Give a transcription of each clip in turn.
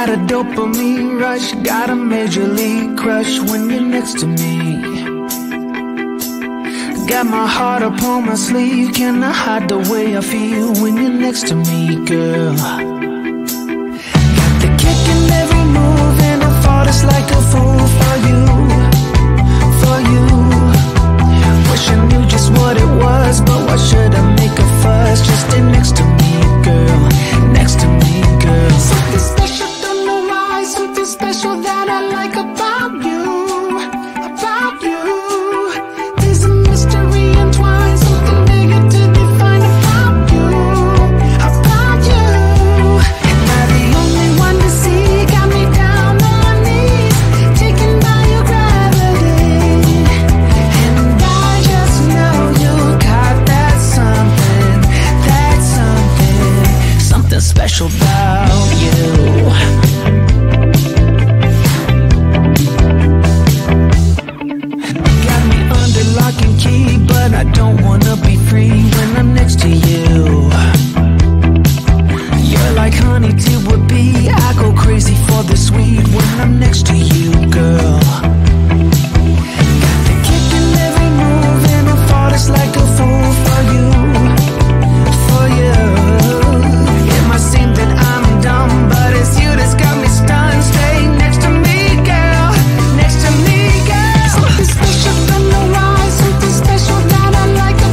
got a dopamine rush, got a major league crush when you're next to me. Got my heart up on my sleeve, can I hide the way I feel when you're next to me, girl? Got the kick in every move and I fought us like a fool for you, for you. Wish I knew just what it was, but why should I make a fuss? Just stay next to me, girl, next to me, girl. Something special, don't know why, something special that I like about you, about you. There's a mystery entwined, something bigger to define about you, about you. Am I the only one to see? Got me down on my knees, taken by your gravity. And I just know you got that something, that something, something special about you. But I don't wanna be free when I'm next to you. You're like honey to a bee, I go crazy for the sweet when I'm next to you, girl. Got the kick in every move and I fought us like a fool for you, for you. It might seem that I'm dumb, but it's you that's got me stunned. Stay next to me, girl, next to me, girl. Something special, don't know why, something special that I like.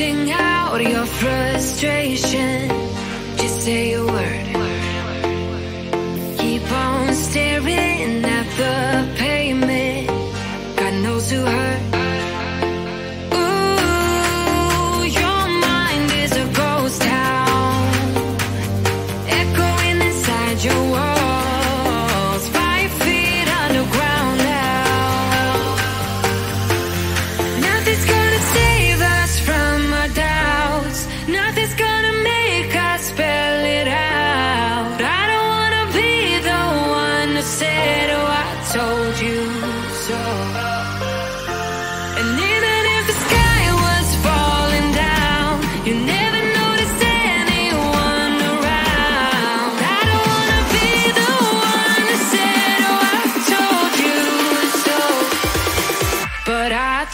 Sing out your frustration. Just say a word. Keep on staring at the pavement. God knows who hurt.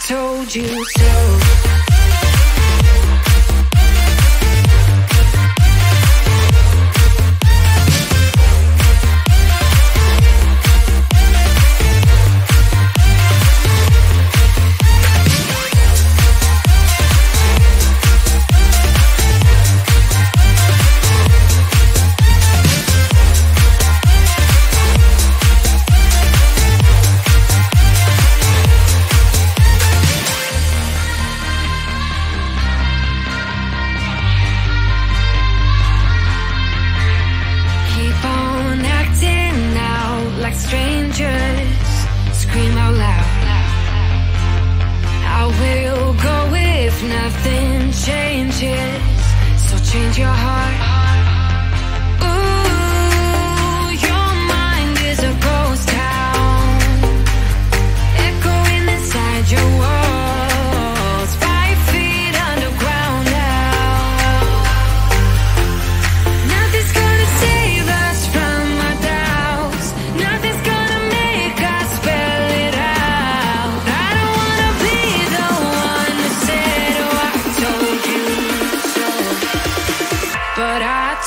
Told you so. Nothing changes, so change your heart.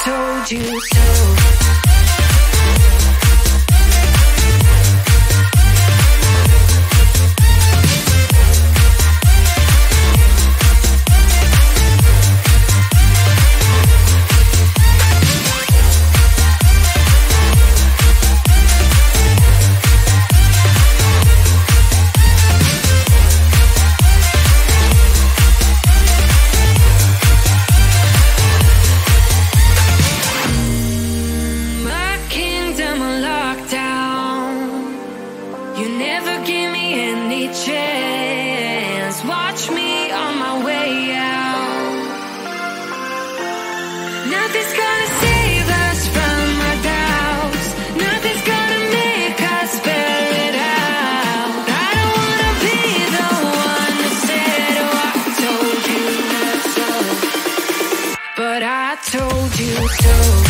Told you so. Watch me on my way out. Nothing's gonna save us from our doubts. Nothing's gonna make us spell it out. I don't wanna be the one that said, oh, I told you so. But I told you so.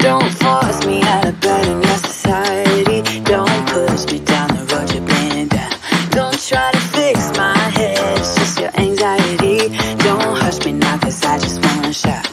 Don't force me out of bed in your society. Don't push me down the road you've been down. Don't try to fix my head, it's just your anxiety. Don't hush me now, cause I just wanna shout.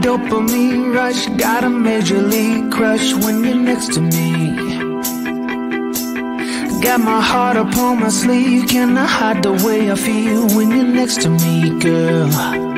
dopamine rush, got a major league crush when you're next to me. Got my heart up on my sleeve, can I hide the way I feel when you're next to me, girl?